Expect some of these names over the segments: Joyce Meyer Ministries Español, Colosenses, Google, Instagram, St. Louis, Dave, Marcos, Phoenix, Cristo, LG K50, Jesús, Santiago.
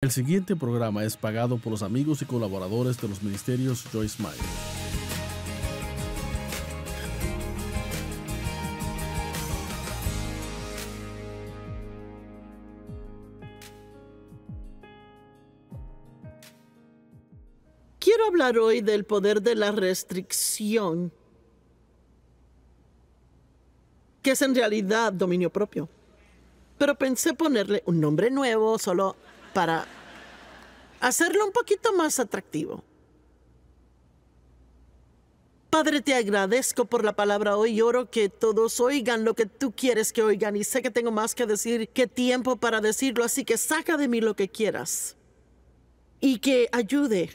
El siguiente programa es pagado por los amigos y colaboradores de los ministerios Joyce Meyer. Quiero hablar hoy del poder de la restricción, que es en realidad dominio propio. Pero pensé ponerle un nombre nuevo solo para hacerlo un poquito más atractivo. Padre, te agradezco por la palabra hoy. Y oro que todos oigan lo que tú quieres que oigan. Y sé que tengo más que decir que tiempo para decirlo. Así que saca de mí lo que quieras. Y que ayude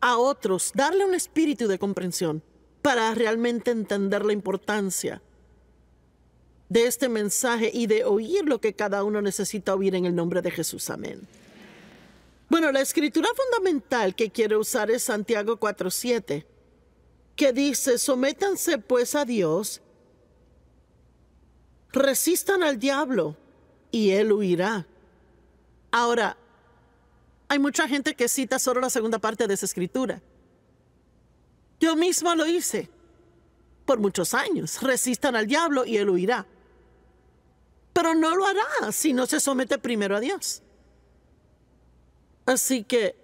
a otros, darle un espíritu de comprensión para realmente entender la importancia de este mensaje y de oír lo que cada uno necesita oír en el nombre de Jesús. Amén. Bueno, la escritura fundamental que quiero usar es Santiago 4:7, que dice: sométanse pues a Dios, resistan al diablo y él huirá. Ahora, hay mucha gente que cita solo la segunda parte de esa escritura. Yo misma lo hice por muchos años. Resistan al diablo y él huirá. Pero no lo hará si no se somete primero a Dios. Así que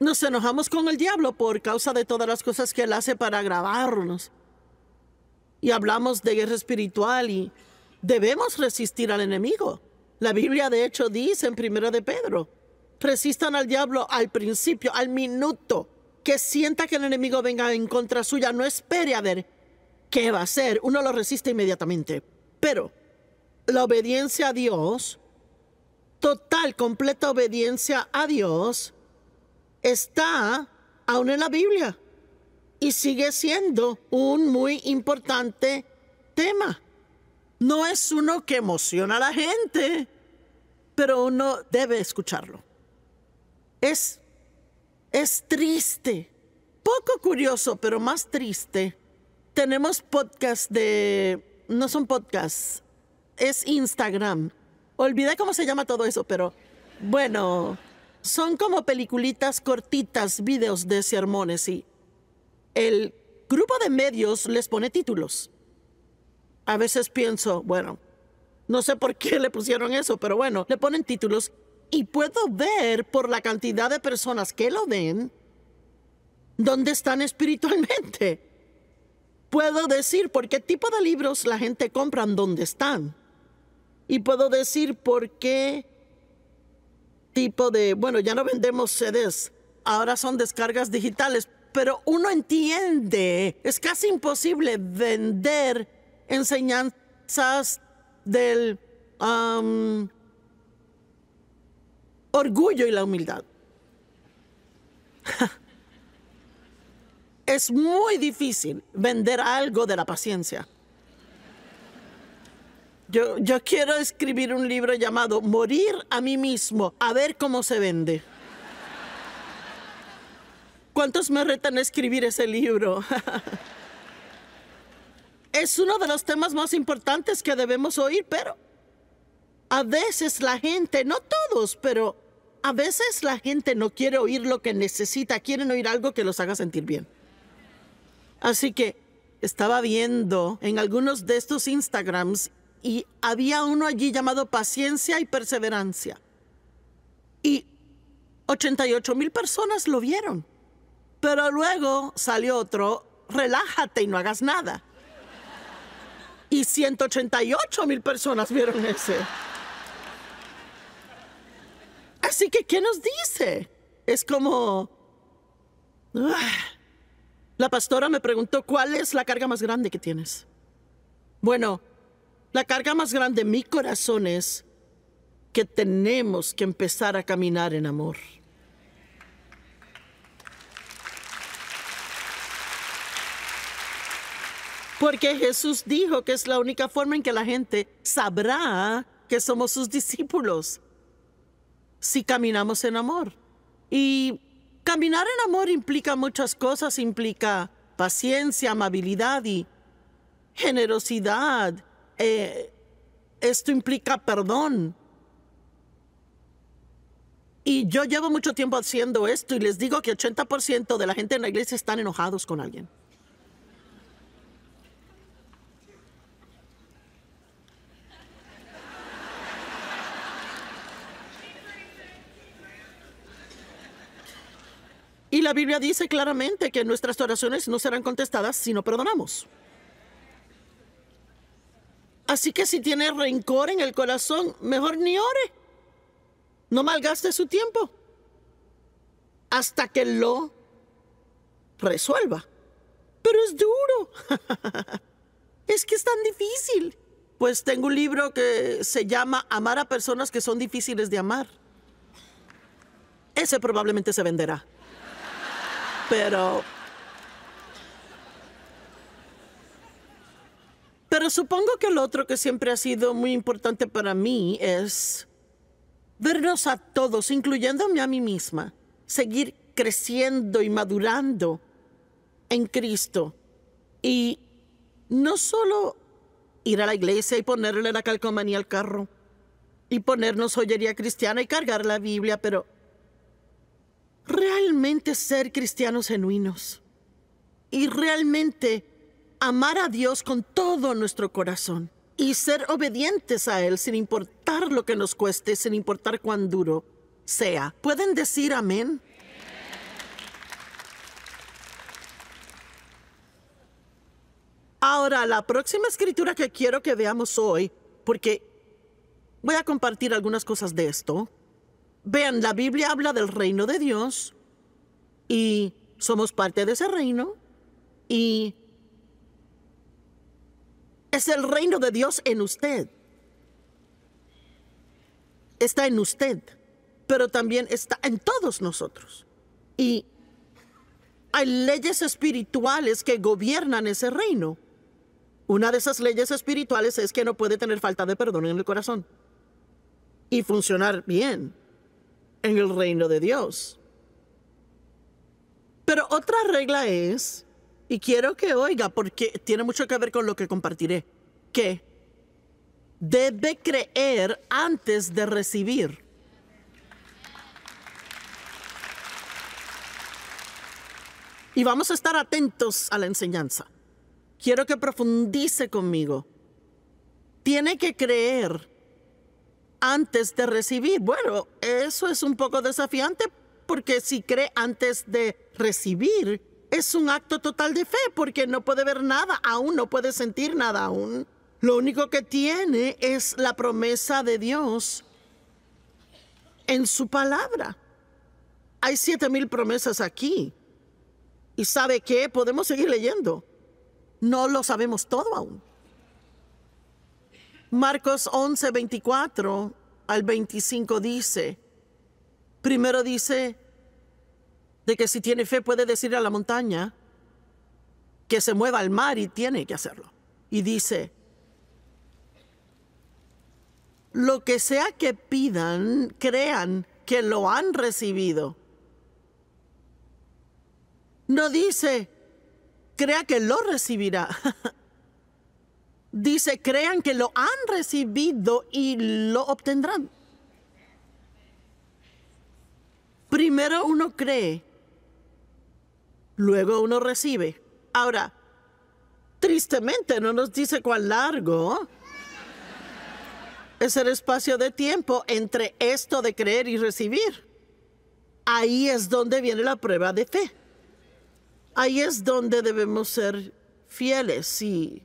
nos enojamos con el diablo por causa de todas las cosas que él hace para agravarnos. Y hablamos de guerra espiritual y debemos resistir al enemigo. La Biblia de hecho dice en 1 Pedro, resistan al diablo al principio, al minuto que sienta que el enemigo venga en contra suya. No espere a ver qué va a hacer. Uno lo resiste inmediatamente. Pero la obediencia a Dios, total, completa obediencia a Dios, está aún en la Biblia y sigue siendo un muy importante tema. No es uno que emociona a la gente, pero uno debe escucharlo. Es triste, poco curioso, pero más triste. Tenemos podcasts de... no son podcasts, es Instagram. Olvidé cómo se llama todo eso, pero bueno, son como peliculitas cortitas, videos de sermones, y el grupo de medios les pone títulos. A veces pienso, bueno, no sé por qué le pusieron eso, pero bueno, le ponen títulos. Y puedo ver por la cantidad de personas que lo ven, dónde están espiritualmente. Puedo decir por qué tipo de libros la gente compra, dónde están. Y puedo decir por qué tipo de... bueno, ya no vendemos CDs. Ahora son descargas digitales. Pero uno entiende. Es casi imposible vender enseñanzas del... orgullo y la humildad. Es muy difícil vender algo de la paciencia. Yo quiero escribir un libro llamado Morir a mí mismo, a ver cómo se vende. ¿Cuántos me retan a escribir ese libro? Es uno de los temas más importantes que debemos oír, pero a veces la gente, no todos, pero a veces la gente no quiere oír lo que necesita. Quieren oír algo que los haga sentir bien. Así que estaba viendo en algunos de estos Instagrams y había uno allí llamado Paciencia y Perseverancia. Y 88,000 personas lo vieron. Pero luego salió otro, Relájate y no hagas nada. Y 188,000 personas vieron ese. Así que, ¿qué nos dice? Es como... La pastora me preguntó, ¿cuál es la carga más grande que tienes? Bueno, la carga más grande en mi corazón es que tenemos que empezar a caminar en amor. Porque Jesús dijo que es la única forma en que la gente sabrá que somos sus discípulos. Si caminamos en amor. Y caminar en amor implica muchas cosas. Implica paciencia, amabilidad y generosidad. Esto implica perdón. Y yo llevo mucho tiempo haciendo esto y les digo que 80% de la gente en la iglesia están enojados con alguien. Y la Biblia dice claramente que nuestras oraciones no serán contestadas si no perdonamos. Así que si tiene rencor en el corazón, mejor ni ore. No malgaste su tiempo hasta que lo resuelva. Pero es duro. Es que es tan difícil. Pues tengo un libro que se llama Amar a personas que son difíciles de amar. Ese probablemente se venderá. Pero supongo que lo otro que siempre ha sido muy importante para mí es vernos a todos, incluyéndome a mí misma, seguir creciendo y madurando en Cristo. Y no solo ir a la iglesia y ponerle la calcomanía al carro y ponernos joyería cristiana y cargar la Biblia, pero realmente ser cristianos genuinos y realmente amar a Dios con todo nuestro corazón y ser obedientes a Él sin importar lo que nos cueste, sin importar cuán duro sea. ¿Pueden decir amén? Ahora, la próxima escritura que quiero que veamos hoy, porque voy a compartir algunas cosas de esto. Vean, la Biblia habla del reino de Dios y somos parte de ese reino y es el reino de Dios en usted. Está en usted, pero también está en todos nosotros. Y hay leyes espirituales que gobiernan ese reino. Una de esas leyes espirituales es que no puede tener falta de perdón en el corazón y funcionar bien en el reino de Dios. Pero otra regla es, y quiero que oiga porque tiene mucho que ver con lo que compartiré, que debe creer antes de recibir. Y vamos a estar atentos a la enseñanza. Quiero que profundice conmigo. Tiene que creer antes de recibir. Bueno, eso es un poco desafiante porque si cree antes de recibir, es un acto total de fe porque no puede ver nada aún, no puede sentir nada aún. Lo único que tiene es la promesa de Dios en su palabra. Hay 7,000 promesas aquí. ¿Y sabe qué? Podemos seguir leyendo. No lo sabemos todo aún. Marcos 11, 24 al 25 dice, primero dice de que si tiene fe puede decir a la montaña que se mueva al mar y tiene que hacerlo. Y dice, lo que sea que pidan, crean que lo han recibido. No dice, crea que lo recibirá. Dice, crean que lo han recibido y lo obtendrán. Primero uno cree, luego uno recibe. Ahora, tristemente no nos dice cuán largo es el espacio de tiempo entre esto de creer y recibir. Ahí es donde viene la prueba de fe. Ahí es donde debemos ser fieles y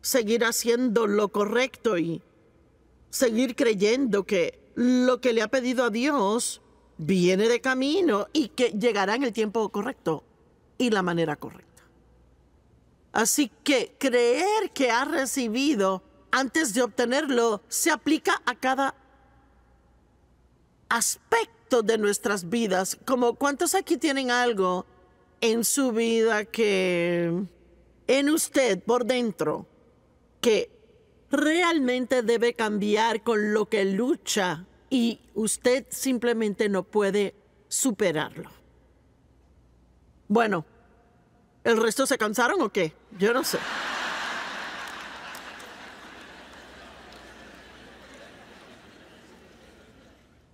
seguir haciendo lo correcto y seguir creyendo que lo que le ha pedido a Dios viene de camino y que llegará en el tiempo correcto y la manera correcta. Así que creer que ha recibido antes de obtenerlo se aplica a cada aspecto de nuestras vidas. Como cuántos aquí tienen algo en su vida que en usted por dentro que realmente debe cambiar, con lo que lucha y usted simplemente no puede superarlo. Bueno, ¿el resto se cansaron o qué? Yo no sé.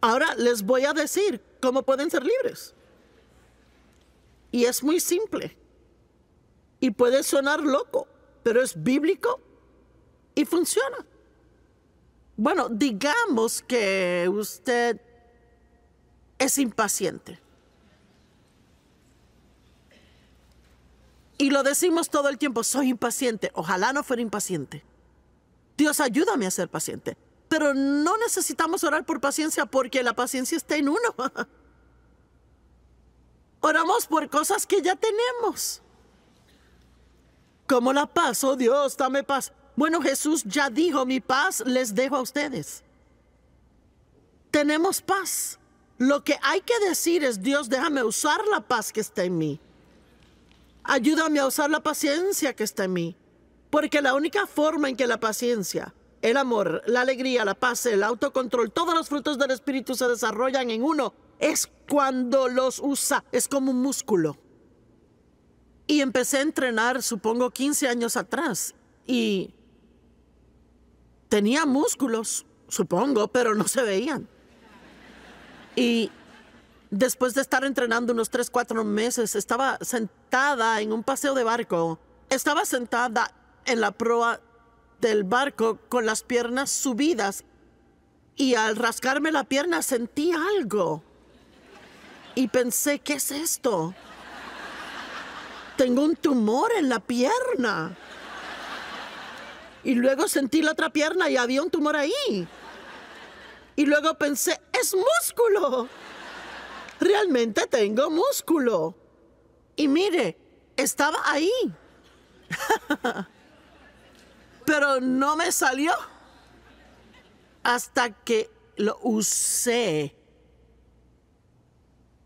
Ahora les voy a decir cómo pueden ser libres. Y es muy simple. Y puede sonar loco, pero es bíblico y funciona. Bueno, digamos que usted es impaciente. Y lo decimos todo el tiempo, soy impaciente. Ojalá no fuera impaciente. Dios, ayúdame a ser paciente. Pero no necesitamos orar por paciencia porque la paciencia está en uno. Oramos por cosas que ya tenemos. ¿Cómo la paz? Oh Dios, dame paz. Bueno, Jesús ya dijo, mi paz les dejo a ustedes. Tenemos paz. Lo que hay que decir es, Dios, déjame usar la paz que está en mí. Ayúdame a usar la paciencia que está en mí. Porque la única forma en que la paciencia, el amor, la alegría, la paz, el autocontrol, todos los frutos del Espíritu se desarrollan en uno, es cuando los usa. Es como un músculo. Y empecé a entrenar, supongo, 15 años atrás. Y tenía músculos, supongo, pero no se veían. Y después de estar entrenando unos 3 o 4 meses, estaba sentada en un paseo de barco. Estaba sentada en la proa del barco con las piernas subidas. Y al rascarme la pierna sentí algo. Y pensé, ¿qué es esto? Tengo un tumor en la pierna. Y luego sentí la otra pierna y había un tumor ahí. Y luego pensé, ¡es músculo! Realmente tengo músculo. Y mire, estaba ahí. Pero no me salió. Hasta que lo usé.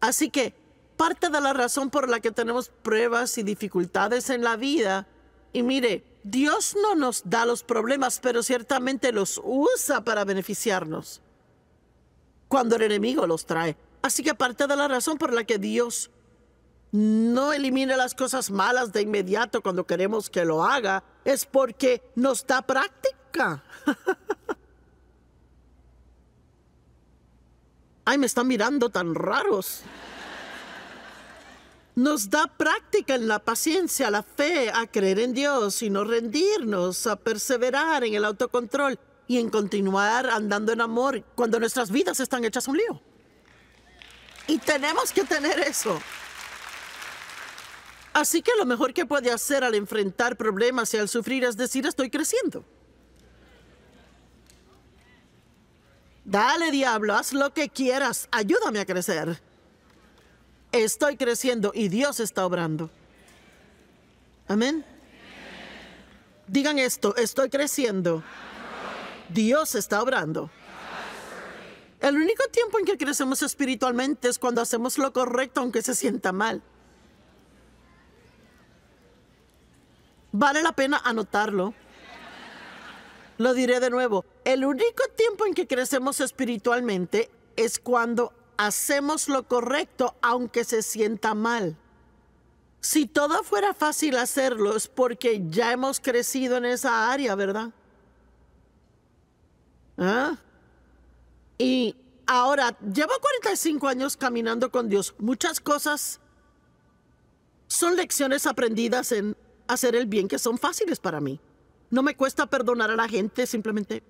Así que parte de la razón por la que tenemos pruebas y dificultades en la vida. Y mire, Dios no nos da los problemas, pero ciertamente los usa para beneficiarnos. Cuando el enemigo los trae. Así que parte de la razón por la que Dios no elimina las cosas malas de inmediato cuando queremos que lo haga, es porque nos da práctica. Ay, me están mirando tan raros. Nos da práctica en la paciencia, la fe, a creer en Dios y no rendirnos, a perseverar en el autocontrol y en continuar andando en amor cuando nuestras vidas están hechas un lío. Y tenemos que tener eso. Así que lo mejor que puede hacer al enfrentar problemas y al sufrir es decir, estoy creciendo. Dale, diablo, haz lo que quieras. Ayúdame a crecer. Estoy creciendo y Dios está obrando. Amén. Digan esto, estoy creciendo. Dios está obrando. El único tiempo en que crecemos espiritualmente es cuando hacemos lo correcto, aunque se sienta mal. Vale la pena anotarlo. Lo diré de nuevo. El único tiempo en que crecemos espiritualmente es cuando hacemos lo correcto, aunque se sienta mal. Si todo fuera fácil hacerlo, es porque ya hemos crecido en esa área, ¿verdad? ¿Ah? Y ahora, llevo 45 años caminando con Dios. Muchas cosas son lecciones aprendidas en hacer el bien que son fáciles para mí. No me cuesta perdonar a la gente, simplemente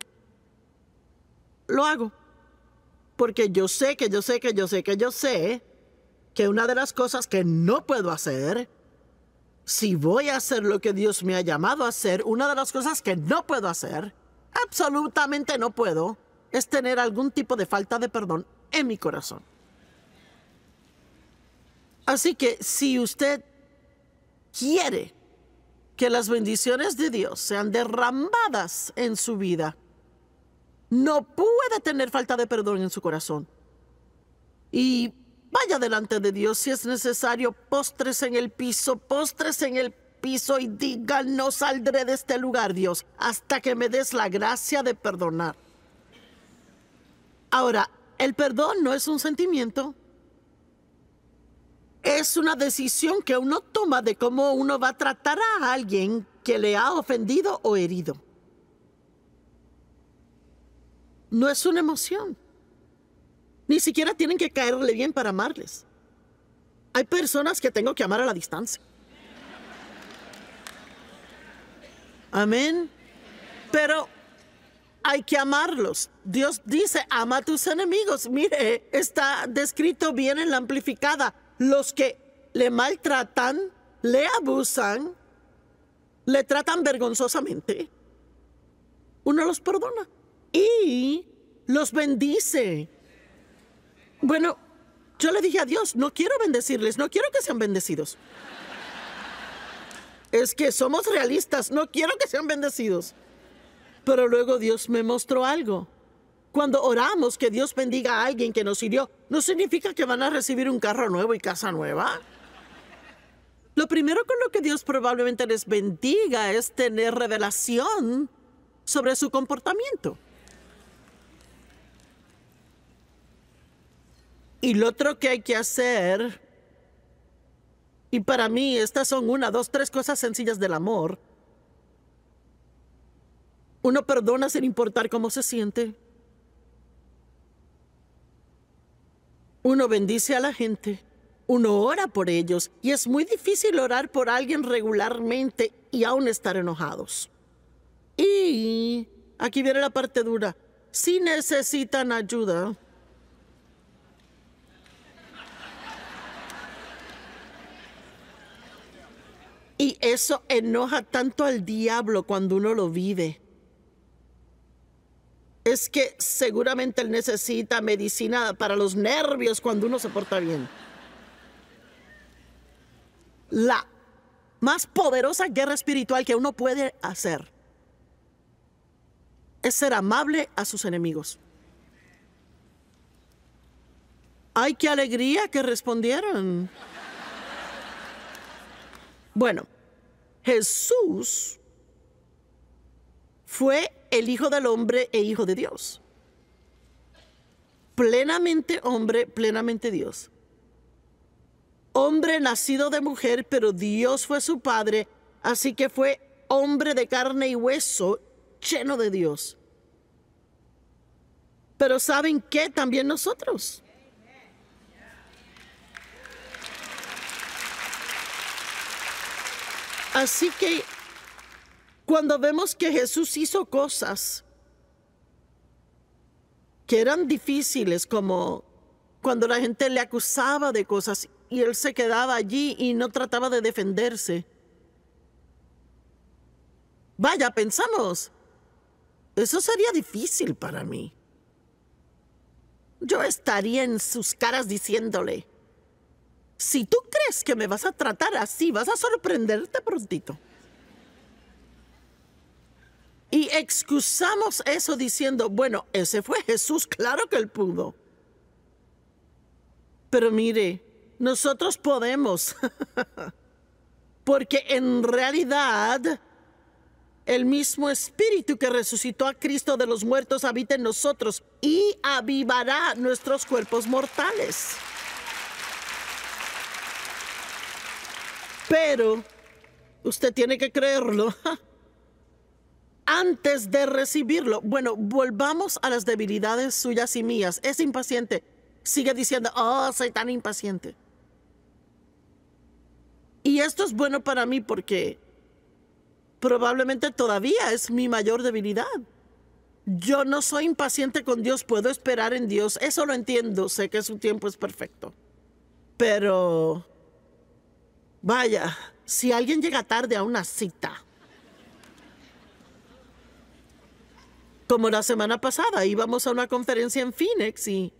lo hago. Porque yo sé que una de las cosas que no puedo hacer, si voy a hacer lo que Dios me ha llamado a hacer, una de las cosas que no puedo hacer, absolutamente no puedo, es tener algún tipo de falta de perdón en mi corazón. Así que si usted quiere que las bendiciones de Dios sean derramadas en su vida, no puede tener falta de perdón en su corazón. Y vaya delante de Dios si es necesario, póstrese en el piso y diga, no saldré de este lugar, Dios, hasta que me des la gracia de perdonar. Ahora, el perdón no es un sentimiento. Es una decisión que uno toma de cómo uno va a tratar a alguien que le ha ofendido o herido. No es una emoción. Ni siquiera tienen que caerle bien para amarles. Hay personas que tengo que amar a la distancia. Amén. Pero hay que amarlos. Dios dice, ama a tus enemigos. Mire, está descrito bien en la amplificada. Los que le maltratan, le abusan, le tratan vergonzosamente, uno los perdona y los bendice. Bueno, yo le dije a Dios, no quiero bendecirles, no quiero que sean bendecidos. Es que somos realistas, no quiero que sean bendecidos. Pero luego Dios me mostró algo. Cuando oramos que Dios bendiga a alguien que nos hirió, ¿no significa que van a recibir un carro nuevo y casa nueva? Lo primero con lo que Dios probablemente les bendiga es tener revelación sobre su comportamiento. Y lo otro que hay que hacer, y para mí estas son 1, 2, 3 cosas sencillas del amor. Uno perdona sin importar cómo se siente. Uno bendice a la gente. Uno ora por ellos. Y es muy difícil orar por alguien regularmente y aún estar enojados. Y aquí viene la parte dura. Si necesitan ayuda, y eso enoja tanto al diablo cuando uno lo vive. Es que seguramente él necesita medicina para los nervios cuando uno se porta bien. La más poderosa guerra espiritual que uno puede hacer es ser amable a sus enemigos. ¡Ay, qué alegría que respondieron! Bueno, Jesús fue el Hijo del Hombre e Hijo de Dios. Plenamente hombre, plenamente Dios. Hombre nacido de mujer, pero Dios fue su Padre, así que fue hombre de carne y hueso, lleno de Dios. Pero ¿saben qué? También nosotros. Así que cuando vemos que Jesús hizo cosas que eran difíciles, como cuando la gente le acusaba de cosas y él se quedaba allí y no trataba de defenderse. Vaya, pensamos, eso sería difícil para mí. Yo estaría en sus caras diciéndole, si tú crees que me vas a tratar así, vas a sorprenderte prontito. Y excusamos eso diciendo, bueno, ese fue Jesús, claro que él pudo. Pero mire, nosotros podemos. Porque en realidad, el mismo Espíritu que resucitó a Cristo de los muertos habita en nosotros y avivará nuestros cuerpos mortales. Pero usted tiene que creerlo antes de recibirlo. Bueno, volvamos a las debilidades suyas y mías. Es impaciente. Sigue diciendo, oh, soy tan impaciente. Y esto es bueno para mí porque probablemente todavía es mi mayor debilidad. Yo no soy impaciente con Dios, puedo esperar en Dios. Eso lo entiendo, sé que su tiempo es perfecto. Pero vaya, si alguien llega tarde a una cita, como la semana pasada, íbamos a una conferencia en Phoenix y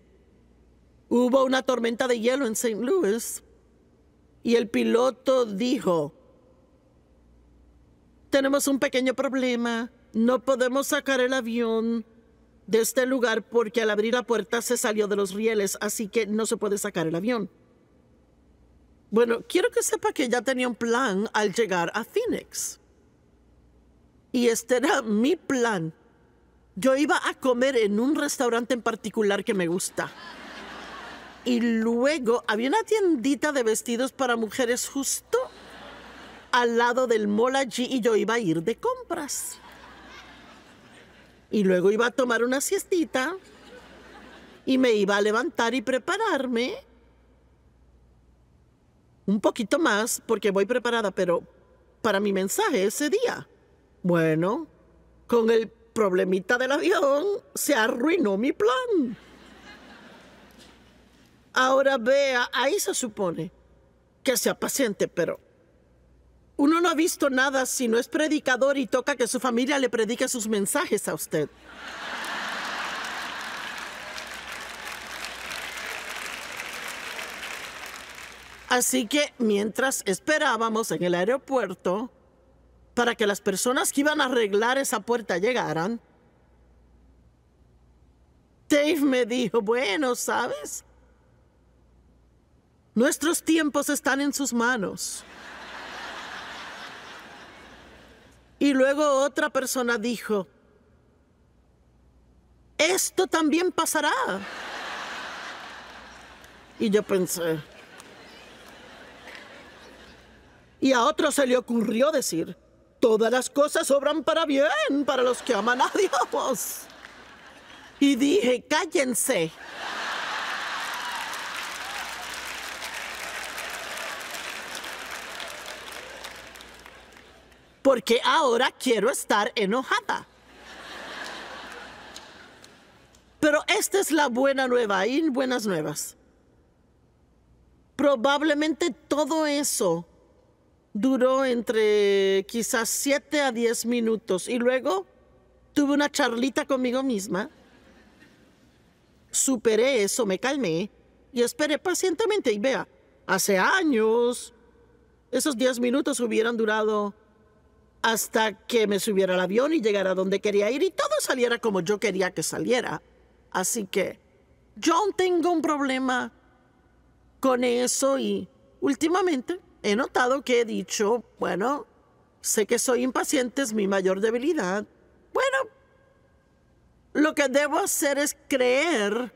hubo una tormenta de hielo en St. Louis y el piloto dijo, tenemos un pequeño problema, no podemos sacar el avión de este lugar porque al abrir la puerta se salió de los rieles, así que no se puede sacar el avión. Bueno, quiero que sepa que ya tenía un plan al llegar a Phoenix. Y este era mi plan. Yo iba a comer en un restaurante en particular que me gusta. Y luego había una tiendita de vestidos para mujeres justo al lado del mall allí y yo iba a ir de compras. Y luego iba a tomar una siestita. y me iba a levantar y prepararme un poquito más, porque voy preparada, pero para mi mensaje ese día. Bueno, con el problemita del avión, se arruinó mi plan. Ahora vea, ahí se supone que sea paciente, pero uno no ha visto nada si no es predicador y toca que su familia le predique sus mensajes a usted. Así que mientras esperábamos en el aeropuerto para que las personas que iban a arreglar esa puerta llegaran, Dave me dijo, bueno, ¿sabes? Nuestros tiempos están en sus manos. Y luego otra persona dijo, esto también pasará. Y yo pensé, y a otro se le ocurrió decir, todas las cosas obran para bien, para los que aman a Dios. Y dije, cállense. Porque ahora quiero estar enojada. Pero esta es la buena nueva, y buenas nuevas. Probablemente todo eso duró entre quizás 7 a 10 minutos. Y luego tuve una charlita conmigo misma. Superé eso, me calmé y esperé pacientemente. Y vea, hace años, esos 10 minutos hubieran durado hasta que me subiera al avión y llegara donde quería ir y todo saliera como yo quería que saliera. Así que yo aún tengo un problema con eso y últimamente he notado que he dicho, bueno, sé que soy impaciente, es mi mayor debilidad. Bueno, lo que debo hacer es creer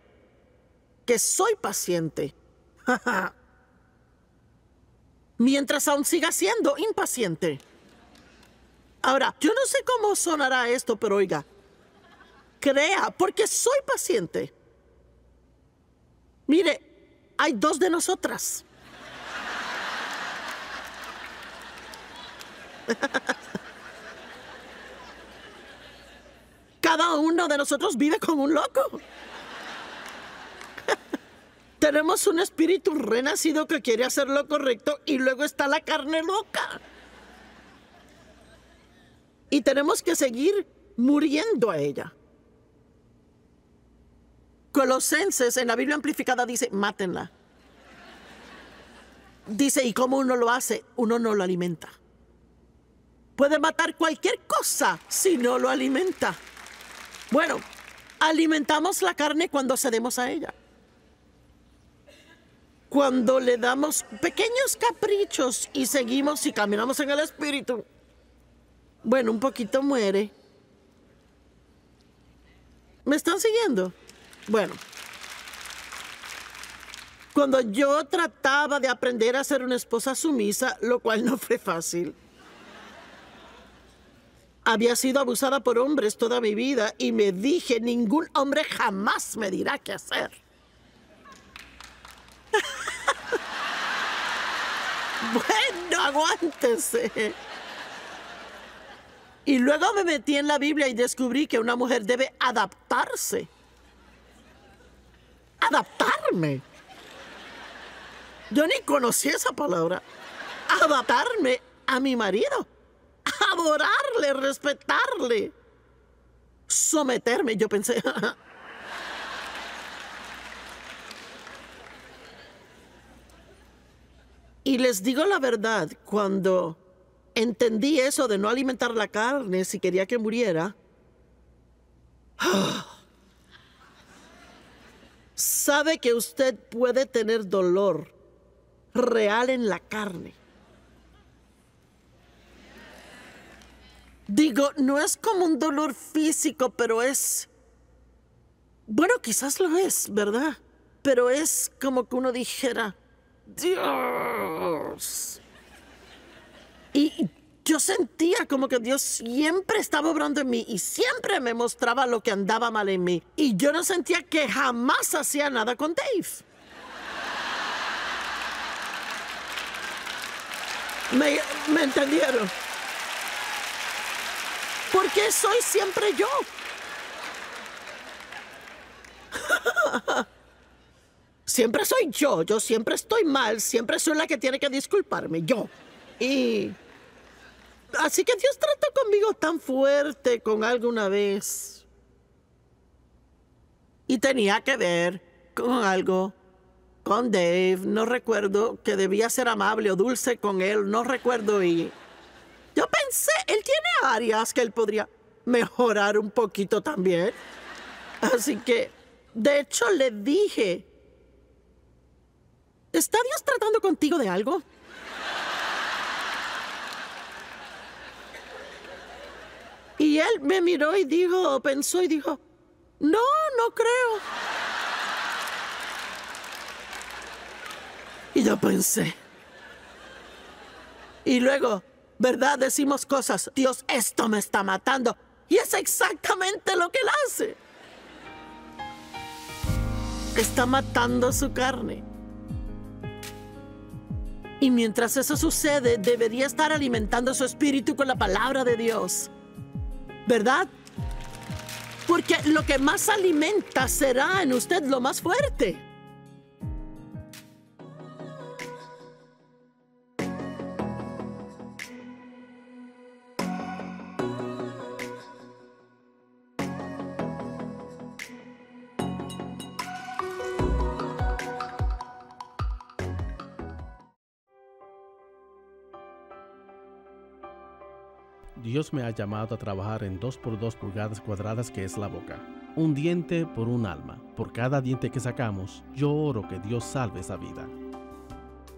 que soy paciente. Mientras aún siga siendo impaciente. Ahora, yo no sé cómo sonará esto, pero oiga, crea, porque soy paciente. Mire, hay dos de nosotras. Cada uno de nosotros vive con un loco. Tenemos un espíritu renacido que quiere hacer lo correcto y luego está la carne loca. Y tenemos que seguir muriendo a ella. Colosenses en la Biblia amplificada dice, mátenla. Dice, ¿y cómo uno lo hace? Uno no lo alimenta. Puede matar cualquier cosa si no lo alimenta. Bueno, alimentamos la carne cuando cedemos a ella. Cuando le damos pequeños caprichos y seguimos y caminamos en el espíritu. Bueno, un poquito muere. ¿Me están siguiendo? Bueno. Cuando yo trataba de aprender a ser una esposa sumisa, lo cual no fue fácil. Había sido abusada por hombres toda mi vida y me dije, ningún hombre jamás me dirá qué hacer. Bueno, aguántese. Y luego me metí en la Biblia y descubrí que una mujer debe adaptarse. Adaptarme. Yo ni conocí esa palabra. Adaptarme a mi marido. Adorarle, respetarle, someterme. Yo pensé, y les digo la verdad, cuando entendí eso de no alimentar la carne si quería que muriera, sabe que usted puede tener dolor real en la carne. Digo, no es como un dolor físico, pero es... Bueno, quizás lo es, ¿verdad? Pero es como que uno dijera, Dios. Y yo sentía como que Dios siempre estaba obrando en mí y siempre me mostraba lo que andaba mal en mí. Y yo no sentía que jamás hacía nada con Dave. ¿Me entendieron? Porque soy siempre yo. Siempre soy yo. Yo siempre estoy mal. Siempre soy la que tiene que disculparme. Yo. Y... así que Dios trató conmigo tan fuerte con algo una vez. Y tenía que ver con algo. Con Dave, no recuerdo que debía ser amable o dulce con él, no recuerdo. Y yo pensé, él tiene áreas que él podría mejorar un poquito también. Así que, de hecho, le dije, ¿está Dios tratando contigo de algo? Y él me miró y dijo, pensó y dijo, no, no creo. Y yo pensé. Y luego, ¿verdad? Decimos cosas. Dios, esto me está matando. Y es exactamente lo que él hace. Está matando su carne. Y mientras eso sucede, debería estar alimentando su espíritu con la palabra de Dios. ¿Verdad? Porque lo que más alimenta será en usted lo más fuerte. Dios me ha llamado a trabajar en 2 por 2 pulgadas cuadradas, que es la boca. Un diente por un alma. Por cada diente que sacamos, yo oro que Dios salve esa vida.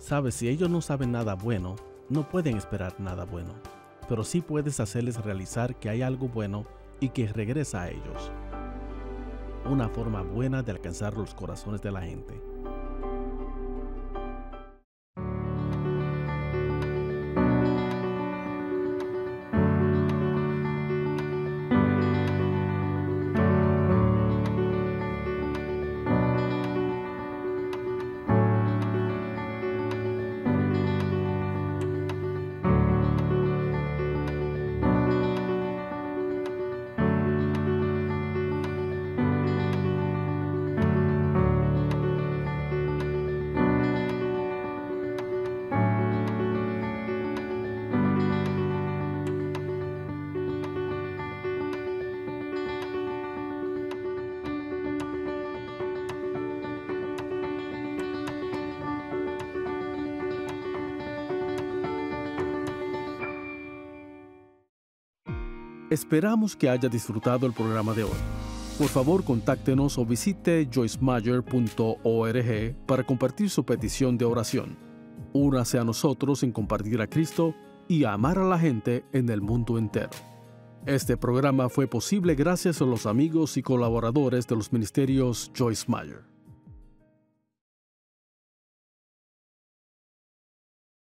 Sabes, si ellos no saben nada bueno, no pueden esperar nada bueno. Pero sí puedes hacerles realizar que hay algo bueno y que regresa a ellos. Una forma buena de alcanzar los corazones de la gente. Esperamos que haya disfrutado el programa de hoy. Por favor, contáctenos o visite joycemeyer.org para compartir su petición de oración. Únase a nosotros en compartir a Cristo y a amar a la gente en el mundo entero. Este programa fue posible gracias a los amigos y colaboradores de los ministerios Joyce Meyer.